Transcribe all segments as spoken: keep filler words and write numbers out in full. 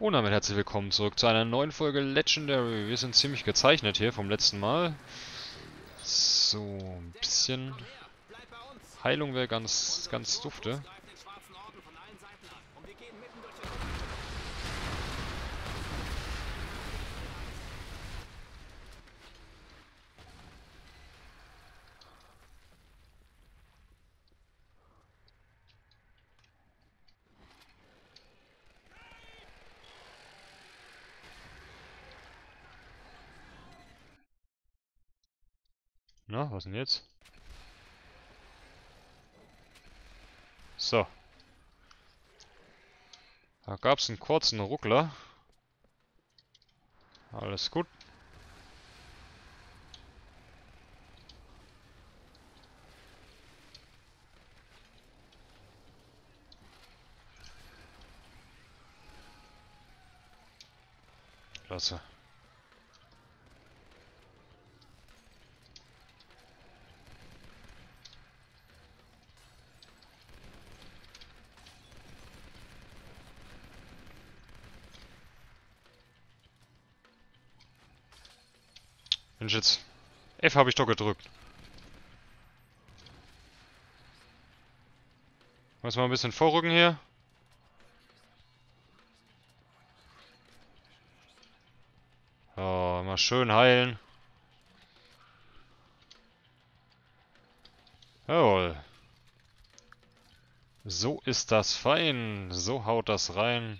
Und damit herzlich willkommen zurück zu einer neuen Folge Legendary. Wir sind ziemlich gezeichnet hier vom letzten Mal. So, ein bisschen Heilung wäre ganz, ganz dufte. Na, was denn jetzt? So. Da gab's einen kurzen Ruckler. Alles gut. Klasse. Mensch, jetzt. F habe ich doch gedrückt. Muss mal ein bisschen vorrücken hier. Oh, mal schön heilen. Jawohl. So ist das fein. So haut das rein.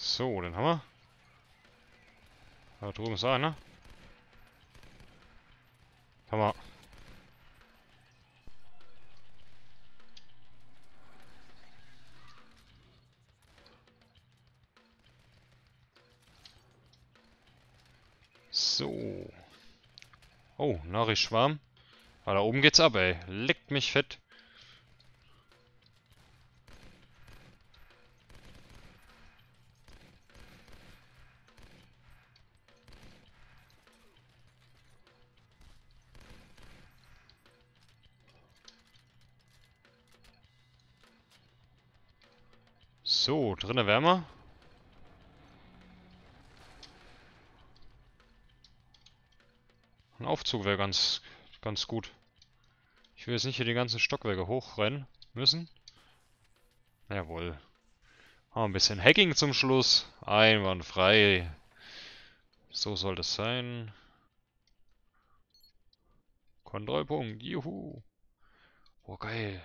So, den haben wir. Da drüben ist einer. Haben wir. So. Oh, Nachrichtschwarm. Ah, da oben geht's ab, ey. Leckt mich fett. So, drinnen wärmer. Ein Aufzug wäre ganz, ganz gut. Ich will jetzt nicht hier die ganzen Stockwerke hochrennen müssen. Jawohl. Ah, ein bisschen Hacking zum Schluss. Einwandfrei. So soll das sein. Kontrollpunkt. Juhu. Oh, geil.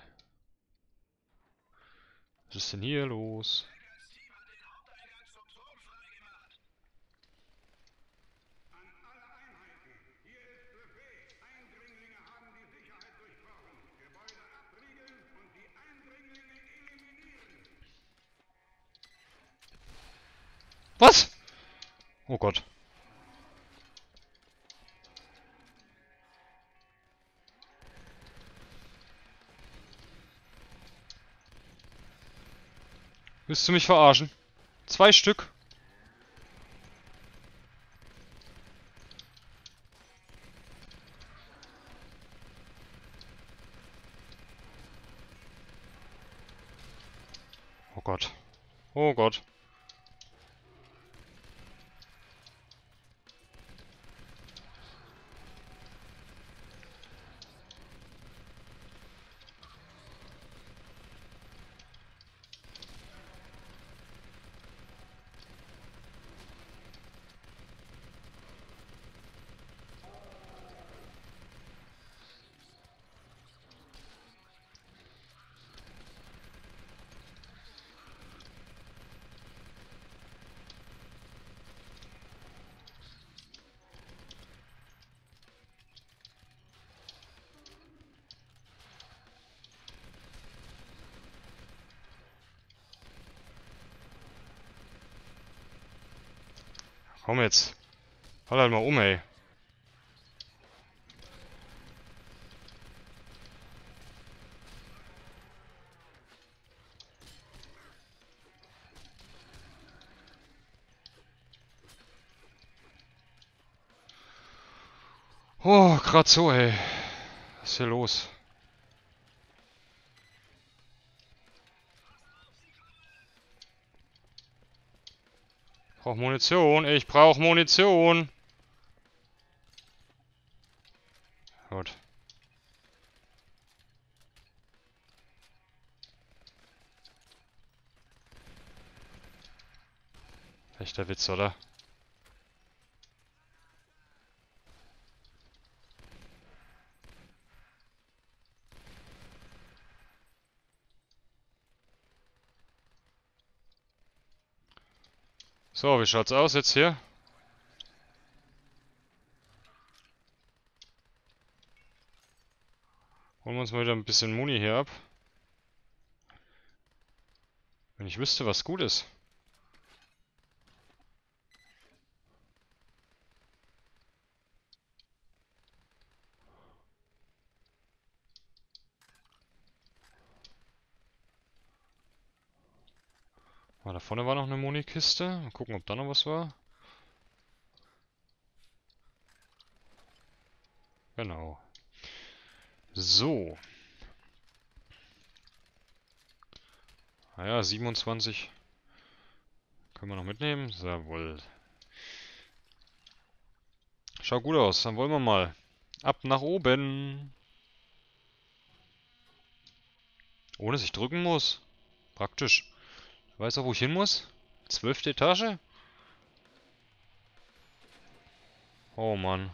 Was ist denn hier los? Was? Oh Gott. Willst du mich verarschen? Zwei Stück. Oh Gott. Oh Gott. Komm jetzt. Fall halt mal um, ey. Oh, grad so, ey. Was ist hier los? Ich brauch Munition, ich brauch Munition! Gut. Echter Witz, oder? So, wie schaut's aus jetzt hier? Holen wir uns mal wieder ein bisschen Muni hier ab. Wenn ich wüsste, was gut ist. Ah, da vorne war noch eine Muni-Kiste. Mal gucken, ob da noch was war. Genau. So. Naja, siebenundzwanzig können wir noch mitnehmen. Jawohl. Schaut gut aus. Dann wollen wir mal ab nach oben. Ohne dass ich drücken muss. Praktisch. Weiß auch, wo ich hin muss? Zwölfte Etage? Oh Mann.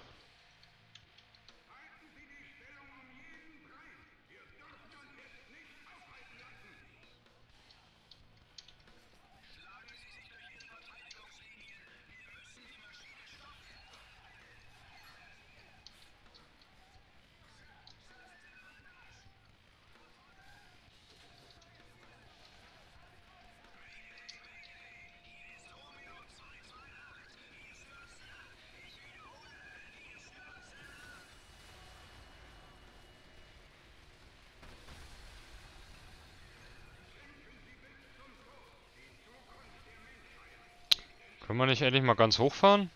Können wir nicht endlich mal ganz hochfahren?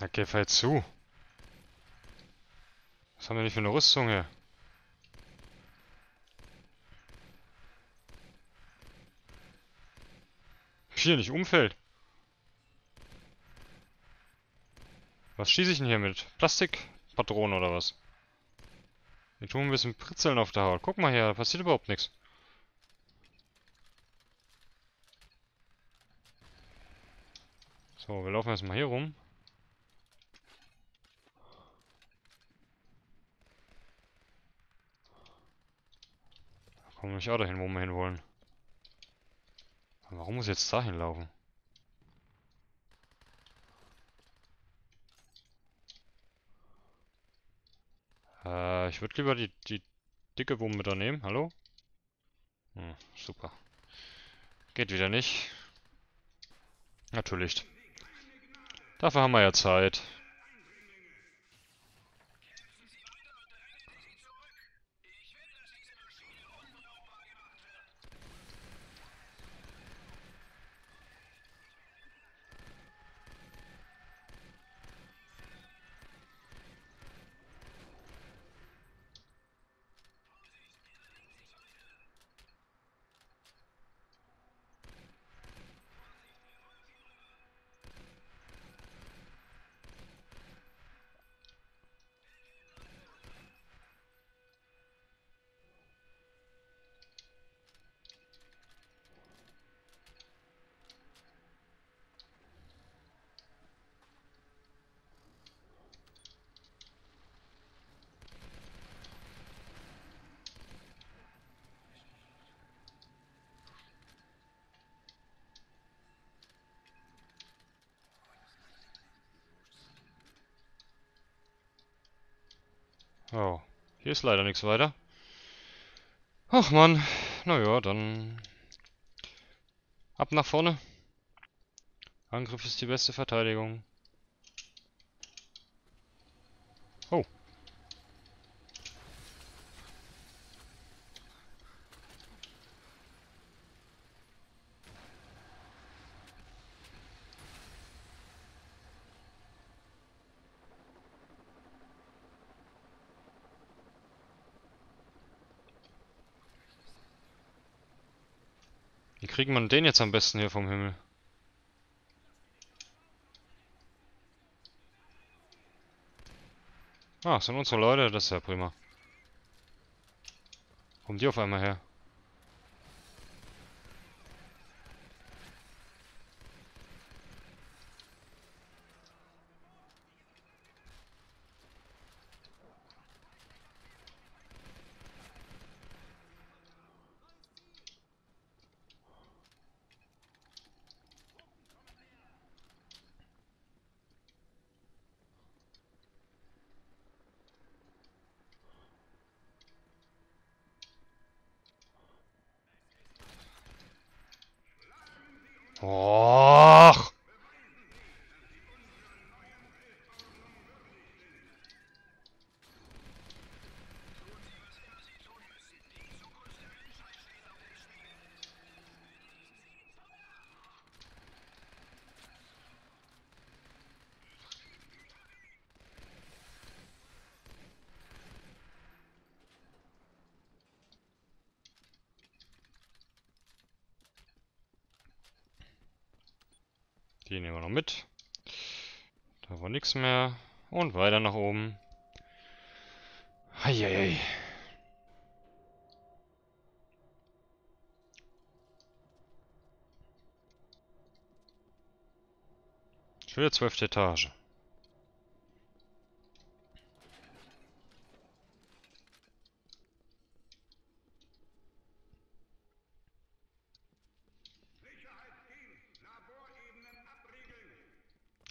Na, geh fahr jetzt zu. Was haben wir denn für eine Rüstung hier? Hier nicht umfällt. Was schieße ich denn hier mit? Plastikpatronen oder was? Wir tun ein bisschen Pritzeln auf der Haut. Guck mal hier, da passiert überhaupt nichts. So, wir laufen erstmal hier rum. Kommen wir nicht auch dahin, wo wir hin wollen. Aber warum muss ich jetzt dahin laufen? Äh, ich würde lieber die, die dicke Bombe da nehmen. Hallo? Hm, super. Geht wieder nicht. Natürlich. Dafür haben wir ja Zeit. Oh, hier ist leider nichts weiter. Ach man, naja, dann ab nach vorne. Angriff ist die beste Verteidigung. Oh. Wie kriegt man den jetzt am besten hier vom Himmel? Ah, sind unsere Leute, das ist ja prima. Kommen die auf einmal her? Och. Die nehmen wir noch mit. Da war nichts mehr. Und weiter nach oben. Eieiei. Schöne zwölfte Etage.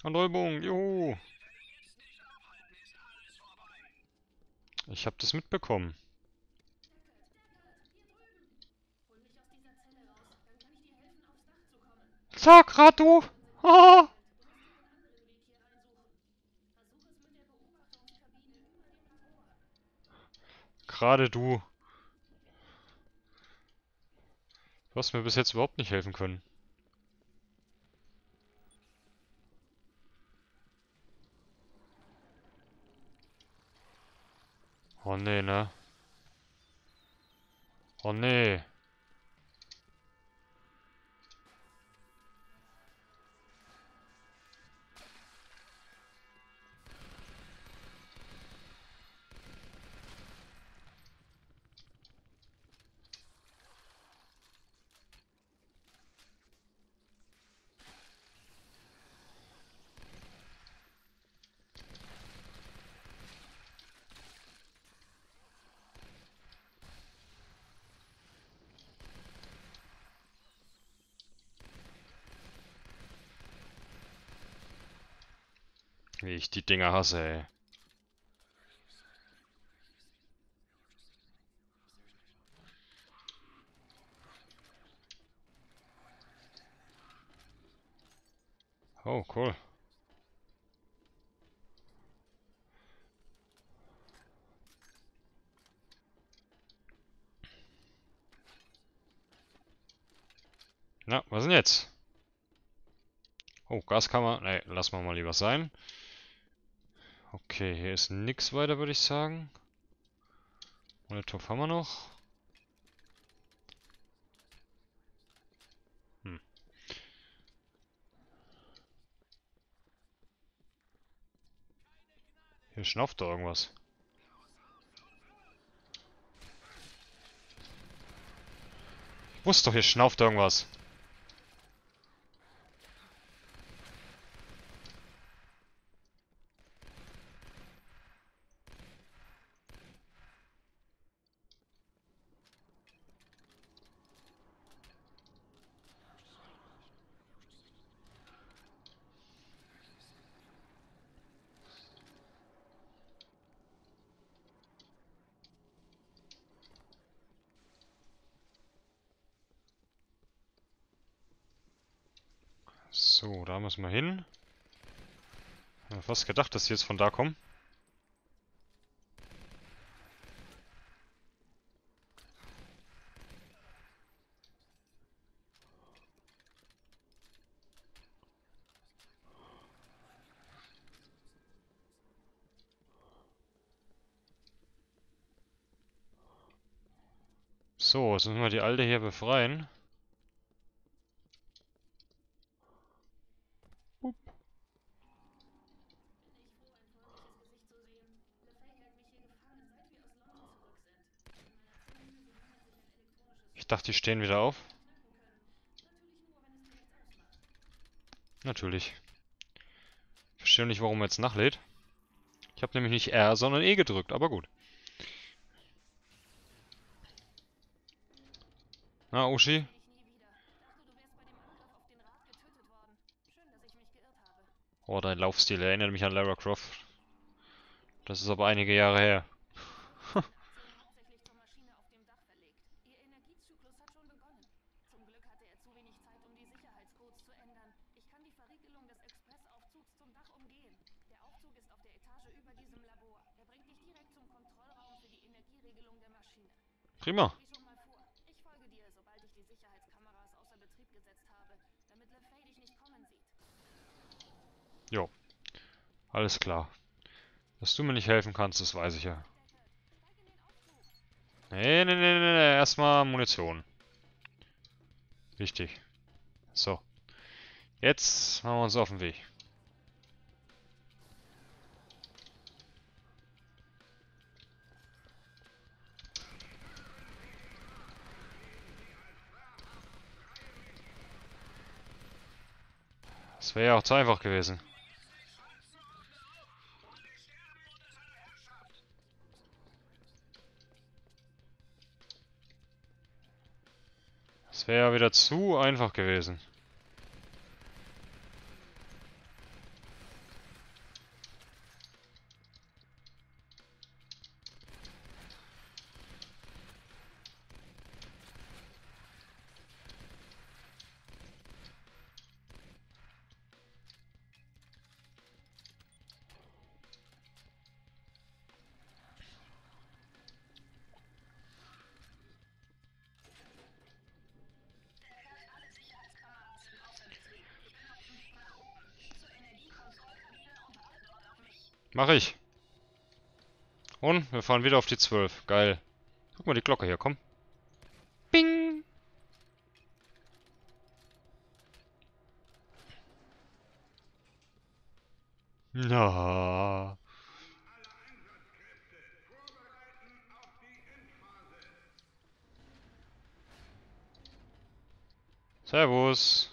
Räubung, juhu! Ich hab das mitbekommen. Zack, Ratu! Ah! Gerade du. Du hast mir bis jetzt überhaupt nicht helfen können. Oh nee, ne? Oh nee. Wie ich die Dinger hasse, ey. Oh, cool. Na, was denn jetzt? Oh, Gaskammer. Ne, lassen wir mal lieber sein. Okay, hier ist nichts weiter, würde ich sagen. Molotov haben wir noch. Hm. Hier schnauft doch irgendwas. Ich wusste doch, hier schnauft irgendwas. So, da müssen wir hin. Ich hab fast gedacht, dass die jetzt von da kommen. So, jetzt müssen wir die Alte hier befreien. Ich dachte, die stehen wieder auf. Natürlich. Ich verstehe nicht, warum er jetzt nachlädt. Ich habe nämlich nicht R, sondern E gedrückt, aber gut. Na, Uschi? Oh, dein Laufstil erinnert mich an Lara Croft. Das ist aber einige Jahre her. Prima. Ich folge dir, sobald ich die Sicherheitskameras außer Betrieb gesetzt habe, damit LeFay dich nicht kommen sieht. Jo. Alles klar. Dass du mir nicht helfen kannst, das weiß ich ja. Nee, nee, nee, nee, nee. Erstmal Munition. Wichtig. So. Jetzt machen wir uns auf den Weg. Das wäre ja auch zu einfach gewesen. Das wäre ja wieder zu einfach gewesen. Mach ich. Und wir fahren wieder auf die zwölf. Geil. Guck mal die Glocke hier, komm. Bing! Na. Servus.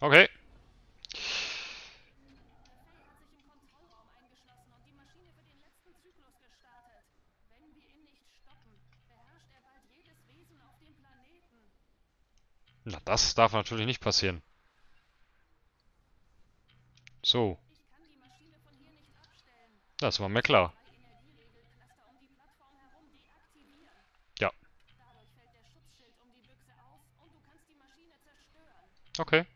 Okay. Na, das darf natürlich nicht passieren. So. Das war mir klar. Ja. Okay.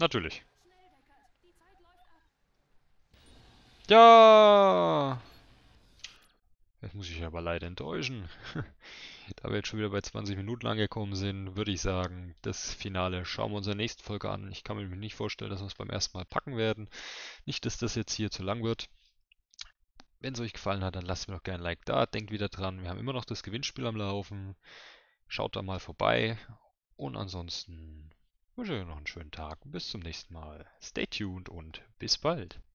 Natürlich. Ja! Jetzt muss ich aber leider enttäuschen. Da wir jetzt schon wieder bei zwanzig Minuten angekommen sind, würde ich sagen, das Finale schauen wir uns in der nächsten Folge an. Ich kann mir nicht vorstellen, dass wir es beim ersten Mal packen werden. Nicht, dass das jetzt hier zu lang wird. Wenn es euch gefallen hat, dann lasst mir doch gerne ein Like da. Denkt wieder dran, wir haben immer noch das Gewinnspiel am Laufen. Schaut da mal vorbei. Und ansonsten... Ich wünsche euch noch einen schönen Tag. Bis zum nächsten Mal. Stay tuned und bis bald.